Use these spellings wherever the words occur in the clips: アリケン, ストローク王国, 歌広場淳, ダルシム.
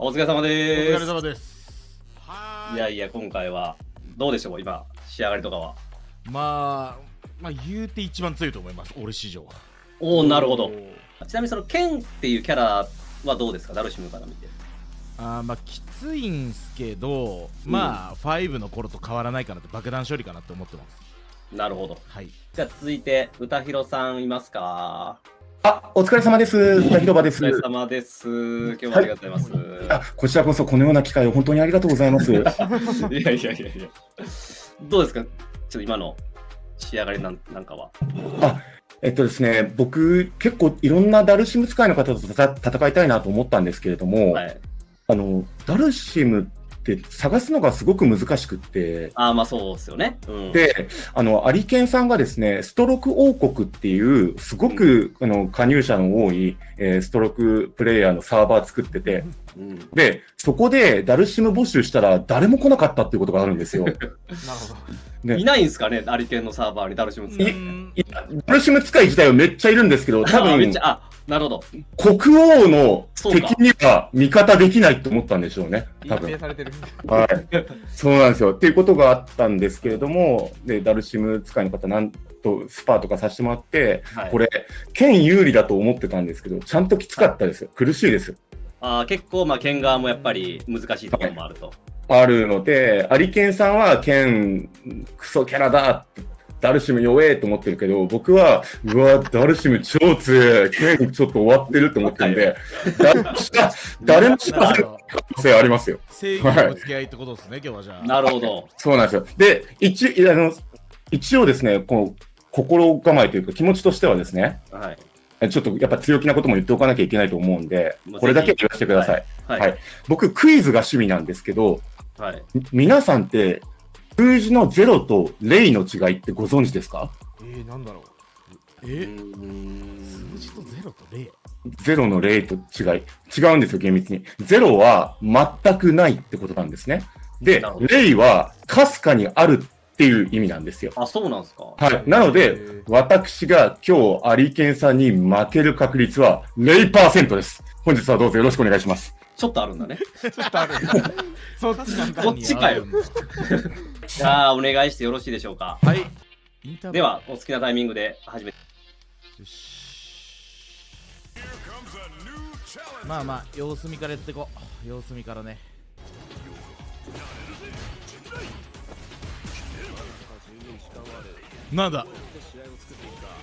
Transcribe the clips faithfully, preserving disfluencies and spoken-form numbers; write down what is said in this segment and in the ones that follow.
お疲れ様です。お疲れ様です。いやいや、今回はどうでしょう、今仕上がりとかは。まあ、まあ言うて一番強いと思います、俺史上は。おお、なるほど。ちなみにそのケンっていうキャラはどうですか、ダルシムから見て。あーまあきついんすけど、うん、まあごの頃と変わらないかなって、爆弾処理かなって思ってます。なるほど、はい。じゃあ続いて歌広さんいますか。あ、お疲れ様です。歌広場です。お疲れ様です。今日はありがとうございます、はい、あ、こちらこそこのような機会を本当にありがとうございます。いやいやいやいや、どうですか、ちょっと今の仕上がりなんなんかは。あ、えっとですね、僕結構いろんなダルシム使いの方とたた戦いたいなと思ったんですけれども、はい、あのダルシムって探すのがすごく難しくって。あー、まあそうですよね、うん、で、あのアリケンさんがですね、ストローク王国っていうすごく、うん、あの加入者の多い、えー、ストロークプレイヤーのサーバー作ってて、うん、でそこでダルシム募集したら誰も来なかったっていうことがあるんですよ。なるほど、ね、いないんですかね、アリケンのサーバーにダルシム使い。ダルシム使い自体はめっちゃいるんですけど、多分なるほど、国王の敵には味方できないと思ったんでしょうね、多分。はい、そうなんですよ。っていうことがあったんですけれども、でダルシム使いの方、なんとスパーとかさせてもらって、はい、これ、剣有利だと思ってたんですけど、ちゃんときつかったですよ、はい、苦しいです。あ、結構、まあ、剣側もやっぱり難しいところもあると。はい、あるので、アリケンさんは剣、クソキャラだって。ダルシム弱えと思ってるけど、僕はうわダルシム超強い、ケンちょっと終わってると思ってるんで、誰も知らせる可能性ありますよ。正義の付き合いってことですね、はい、今日はじゃあ。なるほど。そうなんですよ。で、一あの一応ですね、こう心構えというか気持ちとしてはですね、はい、ちょっとやっぱ強気なことも言っておかなきゃいけないと思うんで、これだけ言わせてください。はい。はいはい、僕クイズが趣味なんですけど、はい、皆さんって。数字のゼロとゼロの違いってご存知ですか？えー、なんだろう。えー、数字とゼロとゼロ。ゼロのゼロと違い。違うんですよ、厳密に。ゼロは全くないってことなんですね。で、ゼロはかすかにあるっていう意味なんですよ。あ、そうなんですか。はい。なので、私が今日、アリケンさんに負ける確率は ゼロパーセント です。本日はどうぞよろしくお願いします。ちょっとあるんだね。ちょっとあるんだ。そっちかよ。じゃあお願いしてよろしいでしょうか。はい。ではお好きなタイミングで始めて。よし。まあまあ様子見からやっていこう。様子見からね。なんだ。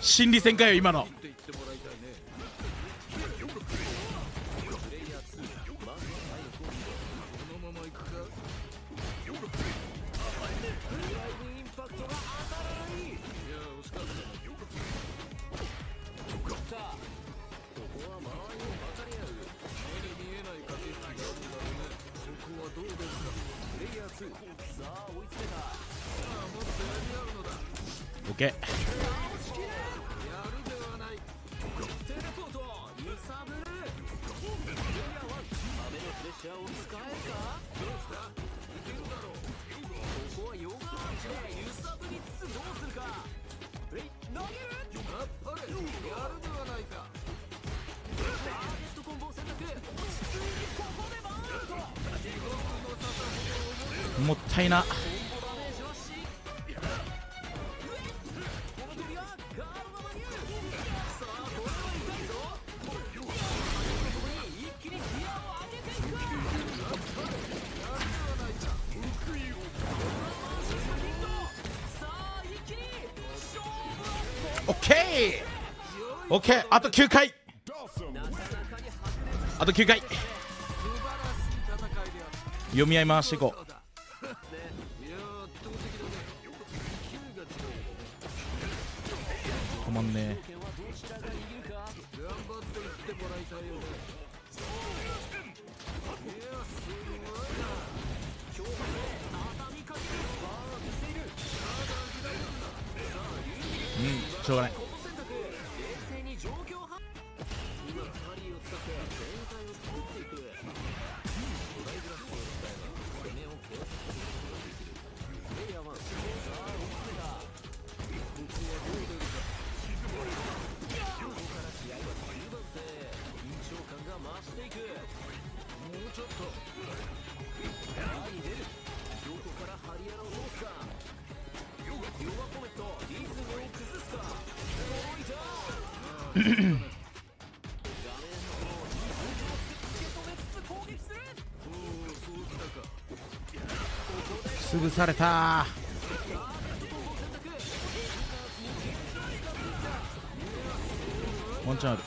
心理戦かよ今の。オッケー。もったいな。オッケー、オッケー、あときゅうかい、あときゅうかい、読み合い回していこう。止まんねえ。うん、しょうがない。ちょっと前に出る。どこからハリアラを通すか。ヨガコメットリズムを崩すか。動いた。画面をリズムをつけ止めつつ攻撃する。おお、そうきたか。潰された。ワンチャンある。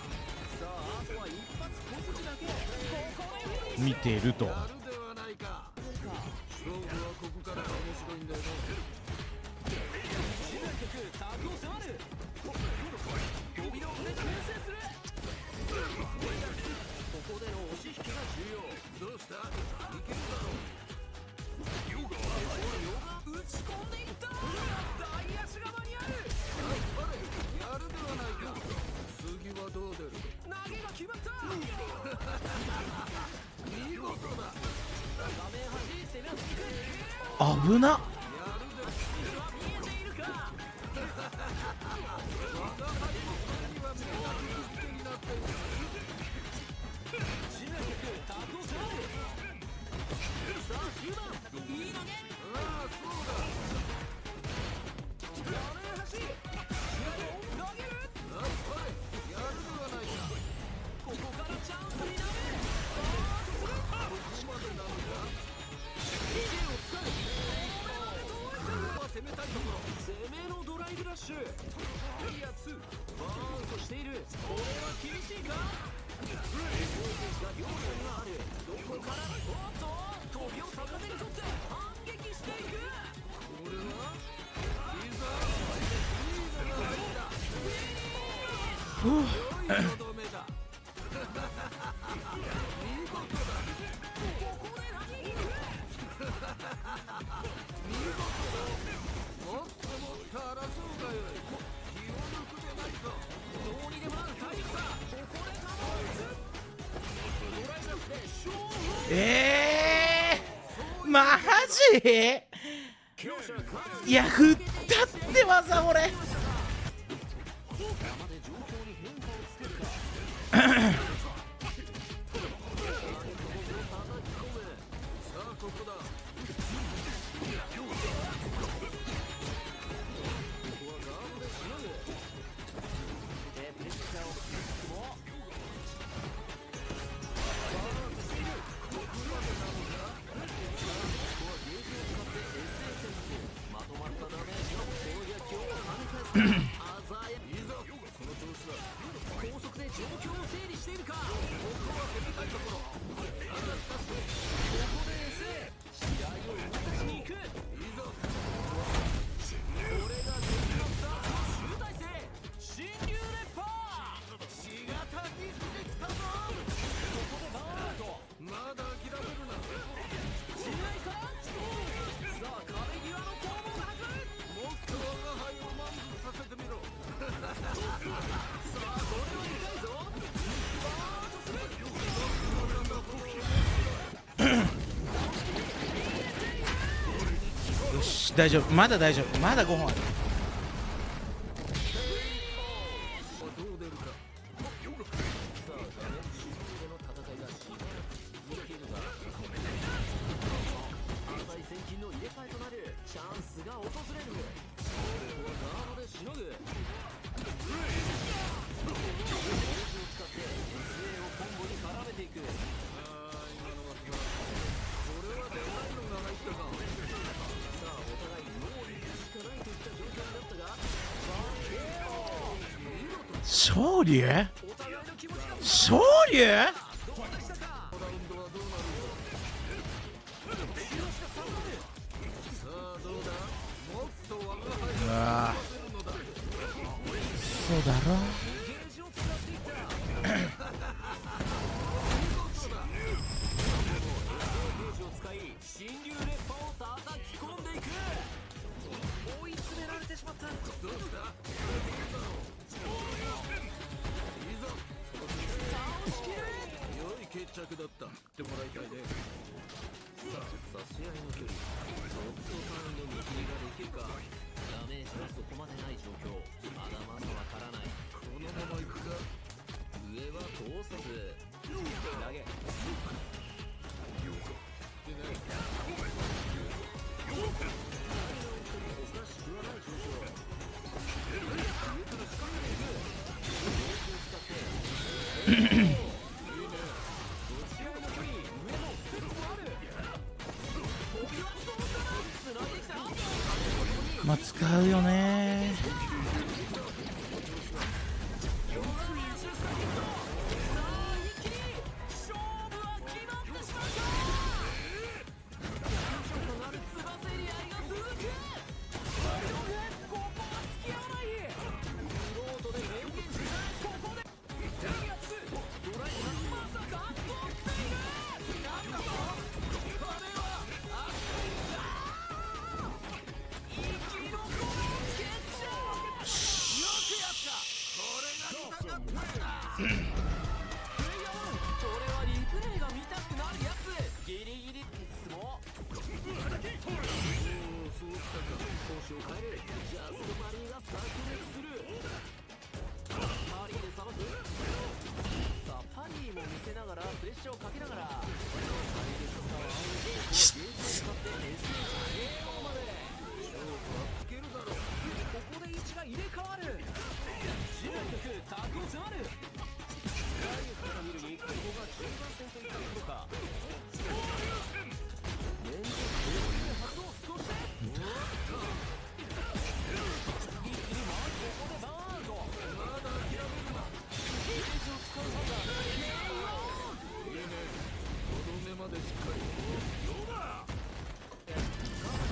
見ていると。危なっ。えー、マジ？いや、振ったって技俺。大丈夫、まだ大丈夫、まだごほんある。昇龍？昇龍？うわそうだろ。まあ使うよね。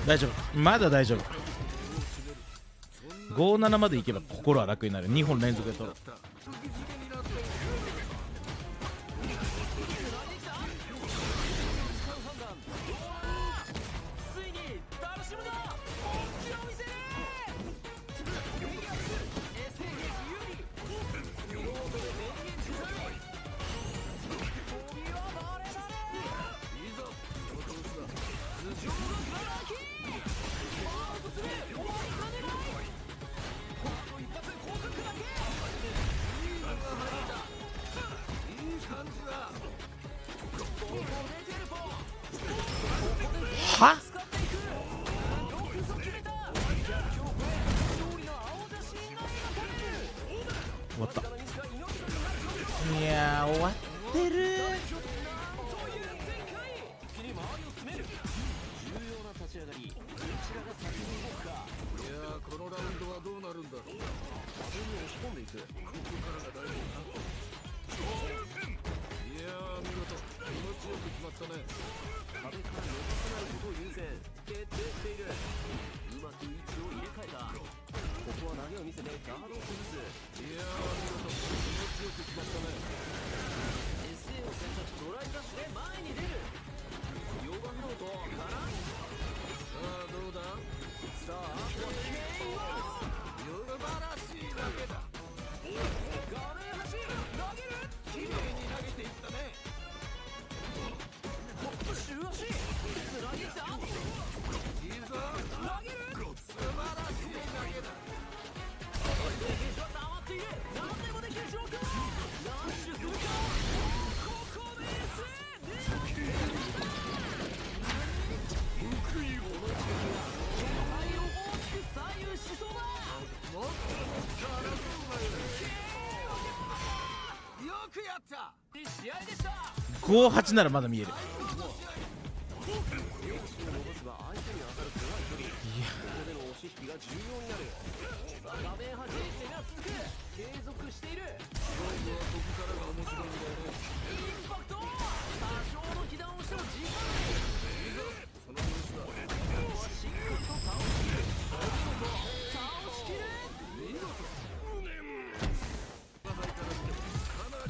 大丈夫、まだ大丈夫。ごーななまでいけば心は楽になる。にほん連続で取る。ごーはちならまだ見える。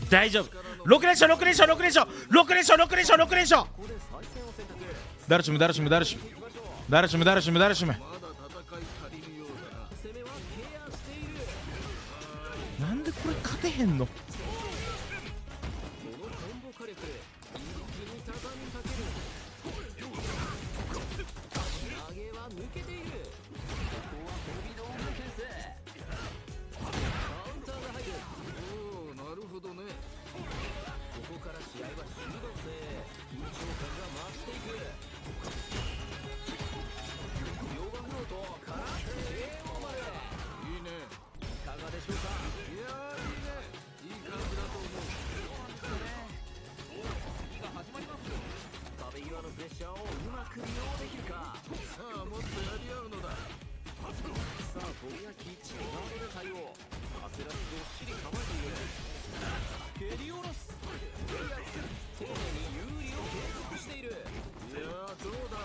大丈夫。ろく連勝ろく連勝ろく連勝ろく連勝ろく連勝ろく連勝ろく連勝。ダルシムダルシムダルシムダルシムダルシムダルシムなんでこれ勝てへんの。く利用できるか。さあもっとやり合うのだ。さあゴミ焼き血まみれの対応、焦らずどっしり構えている。蹴り下ろす、クリアする、丁寧に有利を継続している。いやーどうだ、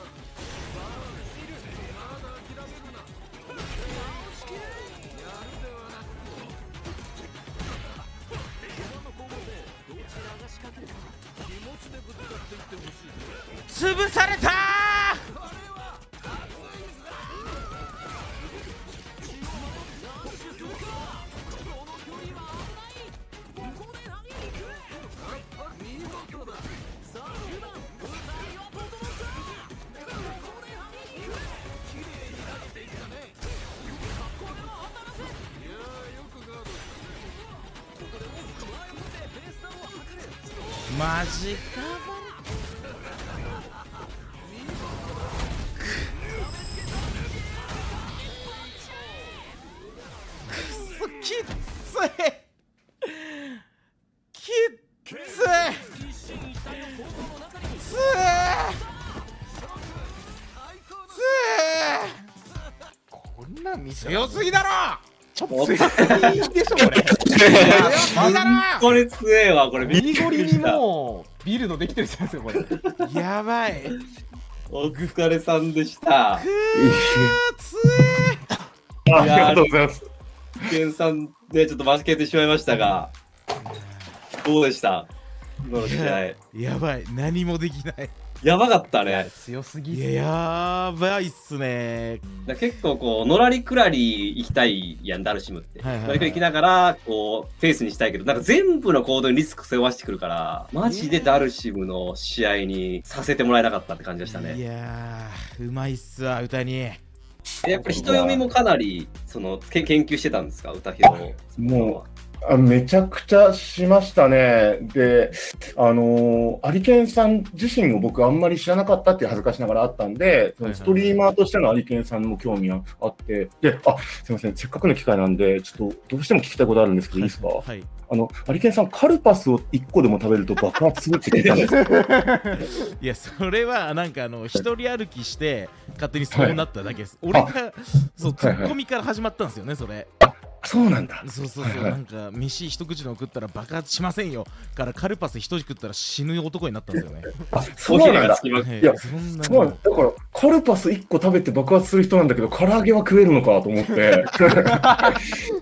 バランスいる。まだ諦めるな、倒しきれ。やるではなくどちらが仕掛けるか、気持ちでぶつかっていってほしい。潰されたー。マジか。くそきっつい、きっつい、つい、つい。こんなん見せ強すぎだろ。ちょっと強すぎでしょこれ。これ強えわ、これ。右ゴリにもうビルドできてるじゃないですか、これ。やばい。お疲れさんでした。くー、強え。ありがとうございます。ケンさんでちょっと負けてしまいましたが、どうでした？今の試合。やばい、何もできない。やばかったね。強すぎ。やばいっすね。結構こうのらりくらり行きたいやん、ダルシムって。のらりくらり行きながらこうフェイスにしたいけど、なんか全部の行動にリスク背負わしてくるから、マジでダルシムの試合にさせてもらえなかったって感じでしたね。いやー、うまいっすわ歌に。やっぱり人読みもかなりその研究してたんですか、歌広を。もう。あ、めちゃくちゃしましたね。で、あのー、アリケンさん自身も僕あんまり知らなかったって恥ずかしながらあったんで、ストリーマーとしてのアリケンさんも興味があって、で、あ、すみません、せっかくの機会なんで、ちょっとどうしても聞きたいことあるんですけど、いいですか？はいはい、あの、アリケンさん、カルパスをいっこでも食べると爆発するって聞いたんですよ。いや、それはなんかあの、一人歩きして、勝手にそうなっただけです。はい、俺が、そう、ツッコミから始まったんですよね、それ。そうなんだ。そうそうそう、なんか飯一口で食ったら爆発しませんよからカルパス一口食ったら死ぬ男になったんですよね。あ、そうなんだ。いや、そんなのだからカルパス一個食べて爆発する人なんだけど、唐揚げは食えるのかと思って、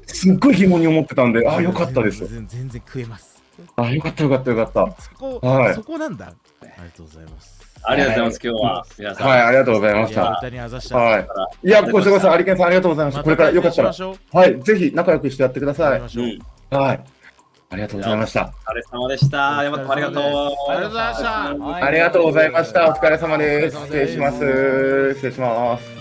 すっごい疑問に思ってたんで、あ、よかったです。全然食えます。あ、よかったよかったよかった。そこ、そこなんだ。ありがとうございます。ありがとうございます。今日は皆さん。はい、ありがとうございました。はい。いや、ご視聴さん、アリケンさん、ありがとうございました。これからよかったら、はい、ぜひ仲良くしてやってください。はい。ありがとうございました。お疲れ様でした。山田君、ありがとう。ありがとうございました。ありがとうございました。お疲れ様です。失礼します。失礼します。